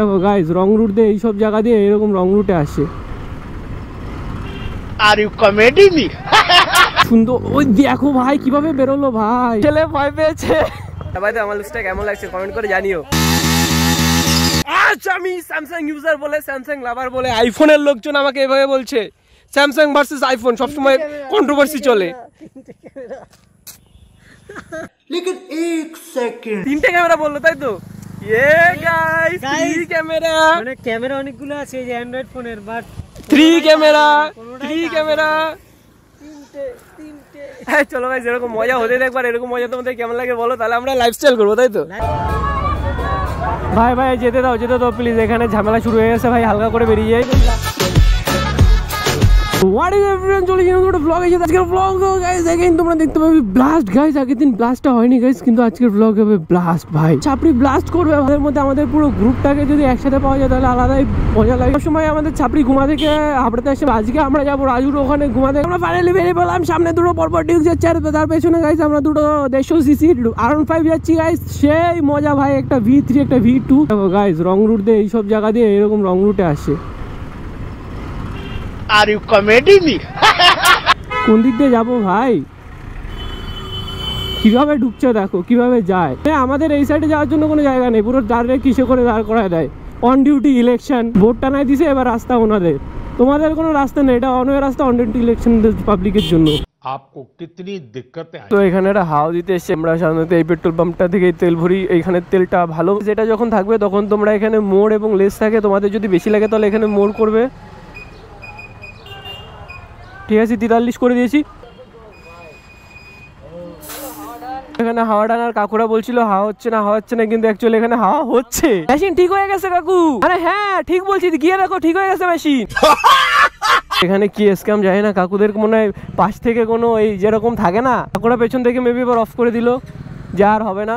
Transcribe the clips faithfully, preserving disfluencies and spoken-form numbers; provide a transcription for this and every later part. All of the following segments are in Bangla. দেখো গাইস রং রুট দিয়ে এই সব জায়গা দিয়ে এরকম রং রুটে আসে। আর ইউ কমেডি নি সুন্দর। ওই দেখো ভাই কিভাবে বেরোলো ভাই, ছেলে ভয় পেয়েছে। ভাই আমার লুকটা কেমন লাগছে কমেন্ট করে জানিও। আজ আমি স্যামসাং ইউজার বলে, স্যামসাং লাভার বলে আইফোনের লোকজন আমাকে এভাবে বলছে স্যামসাং ভার্সেস আইফোন, সব সময় কন্ট্রোভার্সি চলে। लेकिन एक सेकंड তিনটে ক্যামেরা বললো তাই তো। ये गाइस थ्री ক্যামেরা মানে ক্যামেরা অনেকগুলো আছে এই অ্যান্ড্রয়েড ফোনের, but three camera three camera তিনটে তিনটে। হ্যাঁ চলো गाइस এরকম মজা হতে থাকবে, এরকম মজা তোমাদের কেমন লাগে বলো, তাহলে আমরা লাইফস্টাইল করব তাই তো। ভাই ভাই যেতে দাও যেতে দাও প্লিজ, এখানে ঝামেলা শুরু হয়ে গেছে ভাই, হালকা করে বেরিয়ে যাই। What is everyone, চলে গেলাম একটা ব্লগ। এই আজকের ব্লগ গাইস अगेन তোমরা দেখতে পাবে ব্লাস্ট গাইস। আগের দিন ব্লাস্টটা হয়নি গাইস, কিন্তু আজকের ব্লগ হবে ব্লাস্ট। ভাই ছাপড়ি ব্লাস্ট করবে, আমাদের মধ্যে আমাদের পুরো গ্রুপটাকে যদি একসাথে পাওয়া যায় তাহলে আলাদাই মজা লাগে। সব সময় আমাদের ছাপড়ি ঘুমা থেকে হাবড়াতে আসে, আজকে আমরা যাবো রাজুর ওখানে ঘুমাতে। আমরা ফাইনালি বেরিয়ে পেলাম, সামনে দুটো পরপর ডিউক যাচ্ছে আর তার পেছনে গাইস আমরা দুটো দেড়শো সিসি আর ওয়ান ফাইভ যাচ্ছি গাইস। সেই মজা ভাই, একটা ভি থ্রি একটা V two guys. Wrong route দিয়ে এই সব জায়গা দিয়ে এরকম রং রুটে আসে। আর ইউ কমেডি নি কোন দিক দিয়ে যাবো ভাই, কিভাবে ঢুকছে দেখো কিভাবে যায়। আমাদের এই সাইডে যাওয়ার জন্য কোনো জায়গা নেই, পুরো দাঁড়িয়ে কিসে করে দাঁড় করায় দেয়। অন ডিউটি ইলেকশন ভোট টানায় দিছে, এবার রাস্তা ওনাদের, তোমাদের কোনো রাস্তা নেই, এটা অন্য রাস্তা অন ডিউটি ইলেকশন পাবলিকের জন্য। আপকো কিতনি দিক্কত হ্যায়। তো এখানে একটা হাও দিতে এসে আমরা সাধারণত এই পেট্রোল পাম্পটা থেকে তেল ভরি, এইখানে তেলটা ভালো, যেটা যখন থাকবে তখন তোমরা এখানে মোড় এবং লেস থাকে, তোমাদের যদি বেশি লাগে তাহলে এখানে মোড় করবে। ঠিক আছে তেতাল্লিশ করে দিয়েছি। এখানে হাওয়া ডানার কাকুরা বলছিল হাওয়া হচ্ছে না হাওয়া হচ্ছে না, কিন্তু অ্যাকচুয়ালি এখানে হাওয়া হচ্ছে। মেশিন ঠিক হয়ে গেছে কাকু। আরে হ্যাঁ ঠিক বলছি, গিয়ে রাখো ঠিক হয়ে গেছে মেশিন। এখানে কি স্ক্যাম যায় না, কাকুদের মনে হয় পাশ থেকে কোনো এই যেরকম থাকে না, কাকুরা পেছন থেকে মেবি এবার অফ করে দিল যা আর হবে না।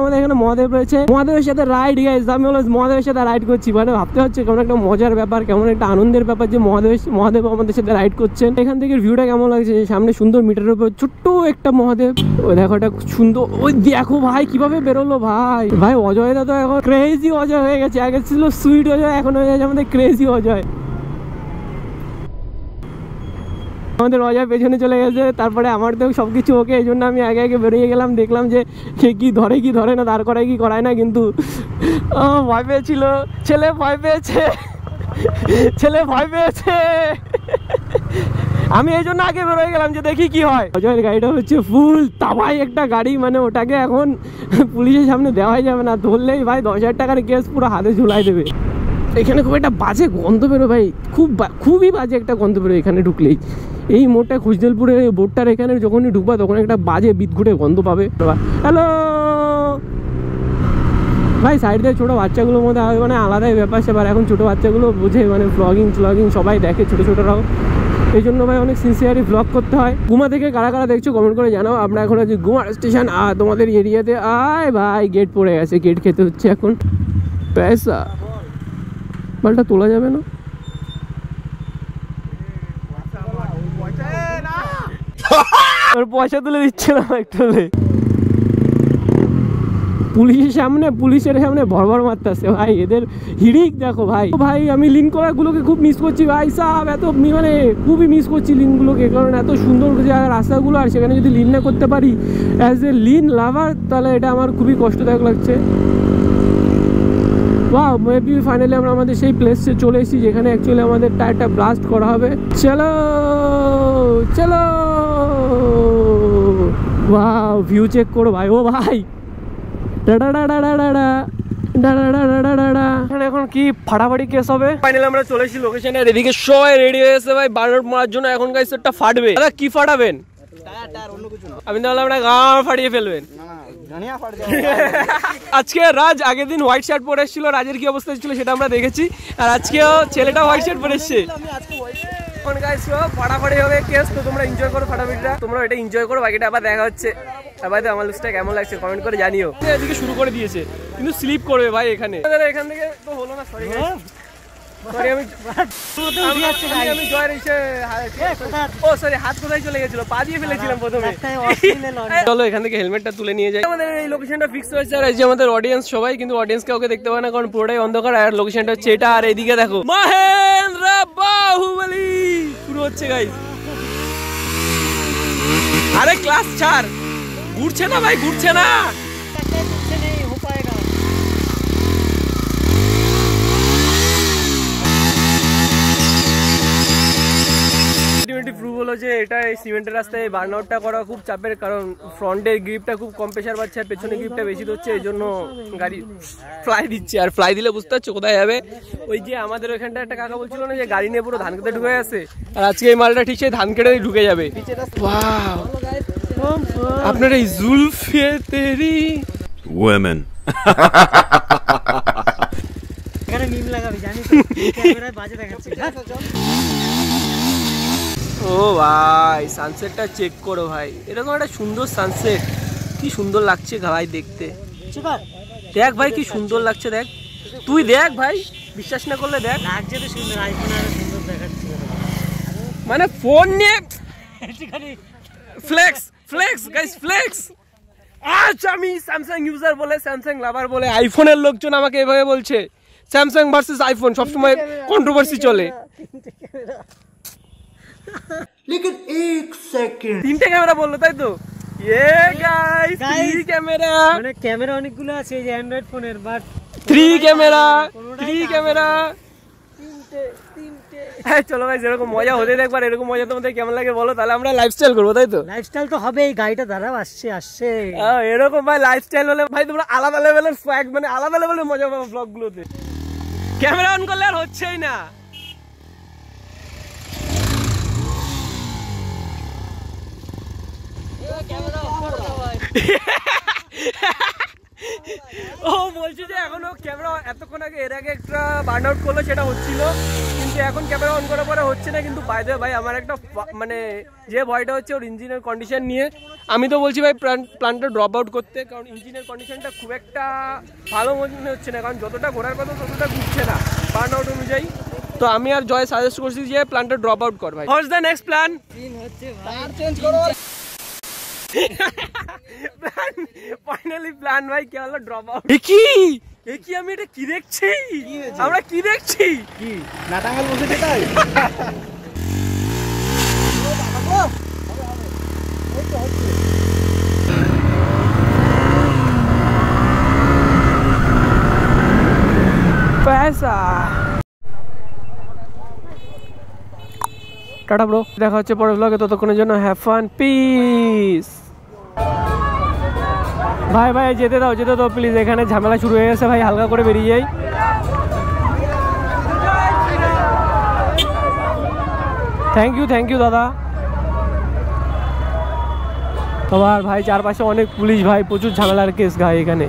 আমাদের এখানে মহাদেব রয়েছে, মহাদেবের সাথে রাইড গাইস। আমি অলওয়েজ মহাদেবের সাথে রাইড করছি, মানে ভাবতে হচ্ছে কেমন একটা মজার ব্যাপার, কেমন একটা আনন্দের ব্যাপার যে মহাদেব মহাদেব আমাদের সাথে রাইড করছেন। এখান থেকে ভিউটা কেমন লাগছে, সামনে সুন্দর মিটারের উপর ছোট্ট একটা মহাদেব, ওই দেখো একটা সুন্দর। ওই দেখো ভাই কিভাবে বেরোলো ভাই। ভাই অজয়টা তো এখন ক্রেজি অজয় হয়ে গেছে, আগে ছিল সুইট অজয়, এখন হয়ে গেছে আমাদের ক্রেজি অজয়। আমাদের অজয় পেছনে চলে গেছে, তারপরে আমার তো সব কিছু ওকে, এই জন্য আমি আগে আগে বেরিয়ে গেলাম। দেখলাম যে সে কী ধরে কি ধরে না, দাঁড় করায় কি করায় না, কিন্তু ভয় পেয়েছিল ছেলে, ভয় পেয়েছে ছেলে, ভয় পেয়েছে। আমি এই জন্য আগে বেরোয় গেলাম যে দেখি কি হয়। অজয়ের গাড়িটা হচ্ছে ফুল তাবাই একটা গাড়ি, মানে ওটাকে এখন পুলিশের সামনে দেওয়াই যাবে না, ধরলেই ভাই দশ হাজার টাকার কেস পুরো হাতে ঝুলাই দেবে। এখানে খুব একটা বাজে গন্ধ বেরো ভাই, খুব খুবই বাজে একটা গন্ধ বেরো এখানে ঢুকলেই। এই মোড়টা খুশদেলপুরের এই বোর্ডটার এখানে যখনই ঢুকবা তখন একটা বাজে বিদঘুটে গন্ধ পাবে। হ্যালো ভাই, সাইড দিয়ে ছোটো বাচ্চাগুলোর মধ্যে মানে আলাদাই ব্যাপার সেবার, এখন ছোটো বাচ্চাগুলো বোঝে মানে ব্লগিং ফ্লগিং সবাই দেখে, ছোটো ছোটোরাও, এই জন্য ভাই অনেক সিনসিয়ারলি ব্লগ করতে হয়। গুমা থেকে কারা কারা দেখছো কমেন্ট করে জানাও। আমরা এখন আছি গুমা স্টেশন, আর তোমাদের এরিয়াতে আয় ভাই গেট পড়ে গেছে, গেট খেতে হচ্ছে এখন পয়সা। বালটা তোলা যাবে না, ওর পয়সা তুলে দিচ্ছে না একটা, পুলিশের সামনে পুলিশের সামনে ভরভর মারতেছে ভাই, এদের হিড়িক দেখো ভাই। ভাই আমি লিঙ্ক করাগুলোকে খুব মিস করছি ভাই সাহেব, এত মানে খুবই মিস করছি লিঙ্কগুলোকে, কারণ এত সুন্দর জায়গার রাস্তাগুলো, আর সেখানে যদি লিন না করতে পারি অ্যাজ এ লিন লাভার তাহলে এটা আমার খুবই কষ্টদায়ক লাগছে। বাহ মেবি ফাইনালি আমরা আমাদের সেই প্লেসে চলে এসেছি যেখানে অ্যাকচুয়ালি আমাদের টায়ারটা ব্লাস্ট করা হবে। চলো চলো বাহ ভিউ চেক করো ভাই। ও ভাই ডাডা ডাডা ডাডা এখন কি ফাটাফাটি কেস হবে। ফাইনালি আমরা চলে এসেছি লোকেশনে, এদিকে সবাই রেডি হয়ে গেছে ভাই বারোট মারার জন্য। এখন গাইস একটা ফাটবে, দাদা কি ফাটাবেন? আমি তাহলে আপনার গাঁড় ফাটিয়ে ফেলবেন। আজকে রাজ আগের দিন হোয়াইট শার্ট পরে এসেছিল, রাজের কি অবস্থা ছিল সেটা আমরা দেখেছি, আর আজকেও ছেলেটা হোয়াইট শার্ট পরে এসছে। এখন গাইস ফাটাফাটি হবে কেস, তো তোমরা এনজয় করো ফাটাফাটিটা, তোমরা এটা এনজয় করো, বাকিটা আবার দেখা হচ্ছে। ভাই তো আমার লুকটা কেমন লাগছে কমেন্ট করে জানিও। এদিকে শুরু করে দিয়েছে কিন্তু স্লিপ করবে ভাই এখানে, এখান থেকে তো হলো না, সরি। চলো এখান থেকে হেলমেটটা তুলে নিয়ে যাই। আমাদের এই লোকেশনটা ফিক্স হয়েছে আর এই যে আমাদের অডিয়েন্স সবাই, কিন্তু অডিয়েন্স কাউকে দেখতে পায় না কারণ পুরোটাই অন্ধকার। আর লোকেশনটা হচ্ছে এটা, আর এইদিকে দেখো মহেন্দ্র বাহুবলী পুরো হচ্ছে গাইস। আরে ক্লাস চার ঘুরছে না ভাই, ঘুরছে না। যে এটা এই সিমেন্টের রাস্তায় বার্নআউটটা করা খুব চাপের, কারণ ফ্রন্টের গ্রিপটা খুব কম প্রেসার পাচ্ছে আর পেছনে গ্রিপটা বেশি হচ্ছে, এই জন্য গাড়ি ফ্লাই দিচ্ছে। আর ফ্লাই দিলে বুঝতে পারছো কোথায় যাবে। ওই যে আমাদের ওইখানটা একটা কাকা বলছিল না যে গাড়ি নিয়ে পুরো ধান কেটে ঢুকে আছে, আর আজকে এই মালটা ঠিক সেই ধান কেটে ঢুকে যাবে। আপনার এই জুলফে তেরি ওয়েমেন এখানে মিম লাগাবি জানি তো, ক্যামেরায় বাজে দেখাচ্ছে। ও ভাই সানসেটটা চেক করো ভাই, এরকম একটা সুন্দর সানসেট কি সুন্দর লাগছে ভাই দেখতে। দেখ ভাই কি সুন্দর লাগছে, দেখ তুই দেখ ভাই, বিশ্বাস না করলে দেখ লাগছে তো সুন্দর। আইফোন আরো সুন্দর দেখাচ্ছে মানে ফোন নিয়ে ফ্লেক্স ফ্লেক্স গাইস ফ্লেক্স। আজ আমি স্যামসাং ইউজার বলে, স্যামসাং লাভার বলে আইফোনের লোকজন আমাকে এভাবে বলছে। স্যামসাং ভার্সেস আইফোন সবসময় কন্ট্রোভার্সি চলে। लेकिन एक सेकंड तीन टे कैमरा बोल रहा है तो ये गाइस थ्री कैमरा मैंने कैमरा अनेक गुला से एंड्रॉइड फोन है but three camera three camera तीन टे तीन टे। चलो गाइस এরকম মজা হতে দেখ একবার, এরকম মজা তোমাদের কেমন লাগে বলো, তাহলে আমরা লাইফস্টাইল করব। তাই তো লাইফস্টাইল তো হবে, এই গাড়িটা ধারা আসছে আসছে এরকম ভাই লাইফস্টাইল হলে ভাই তোমরা আলাদা লেভেলের ফ্যাক মানে আলাদা লেভেলের মজা পাবে ব্লগ গুলোতে। ক্যামেরা অন করলে আর হচ্ছেই না। ও বলছি যে এখনো ক্যামেরা এতক্ষণ আগে এর আগে একটা বার্ন আউট করলো সেটা হচ্ছিল, কিন্তু এখন ক্যামেরা অন করার পরে হচ্ছে না। কিন্তু বাইরে ভাই আমার একটা মানে যে ভয়টা হচ্ছে ওর ইঞ্জিনের কন্ডিশন নিয়ে। আমি তো বলছি ভাই প্ল্যান প্ল্যানটা ড্রপ আউট করতে, কারণ ইঞ্জিনের কন্ডিশনটা খুব একটা ভালো মনে হচ্ছে না, কারণ যতটা ঘোরার কথা ততটা ঘুরছে না বার্ন আউট অনুযায়ী। তো আমি আর জয় সাজেস্ট করছি যে প্ল্যানটা ড্রপ আউট কর ভাই। What's the next plan? Finally plan ভাই কি হলো ড্রপ আউট। দেখি দেখি আমি এটা কি দেখছি, আমরা কি দেখছি কি নাটাঙ্গাল বসে দেখাই। ও বাবা গো ওই তো হচ্ছে পয়সা। টাটা ব্রো, দেখা হচ্ছে পরের ব্লগে, ততক্ষণের জন্য হ্যাভ ফান পিস। ভাই ভাই যেতে দাও যেতে দাও প্লিজ, এখানে ঝামেলা শুরু হয়ে গেছে ভাই, হালকা করে বেরিয়ে যাই। থ্যাংক ইউ থ্যাংক ইউ দাদা। তোমার ভাই চারপাশে অনেক পুলিশ ভাই, প্রচুর ঝামেলার কেস ভাই এখানে।